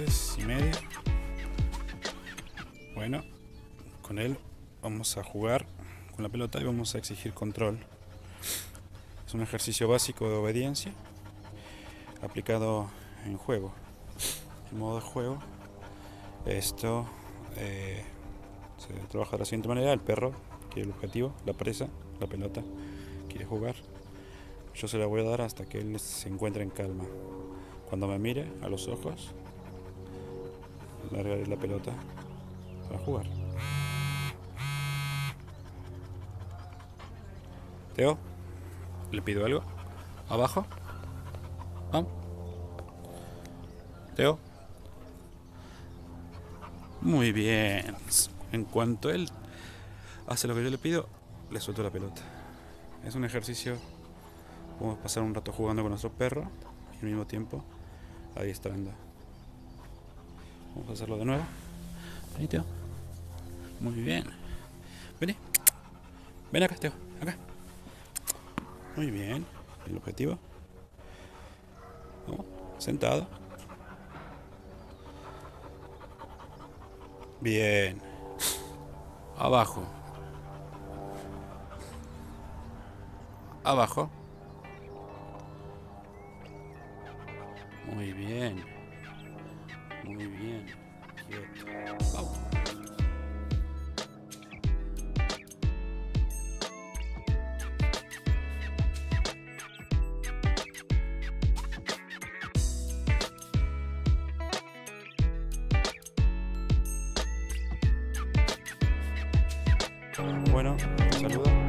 veces y media. Bueno, con él vamos a jugar con la pelota y vamos a exigir control. Es un ejercicio básico de obediencia aplicado en juego, en modo de juego. Esto se trabaja de la siguiente manera: el perro quiere el objetivo, la presa, la pelota, quiere jugar. Yo se la voy a dar hasta que él se encuentre en calma. Cuando me mire a los ojos, largaré la pelota para jugar. Teo, le pido algo. Abajo. Vamos. Teo. Muy bien. En cuanto él hace lo que yo le pido, le suelto la pelota. Es un ejercicio. Podemos pasar un rato jugando con nuestro perro y al mismo tiempo adiestrando. Vamos a hacerlo de nuevo. Vení, Teo. Muy bien. Vení. Ven acá, Teo. Acá. Muy bien. El objetivo. Vamos. Sentado. Bien. Abajo. Abajo. Muy bien. Muy bien. Quieto. Vamos. Bueno, un saludo.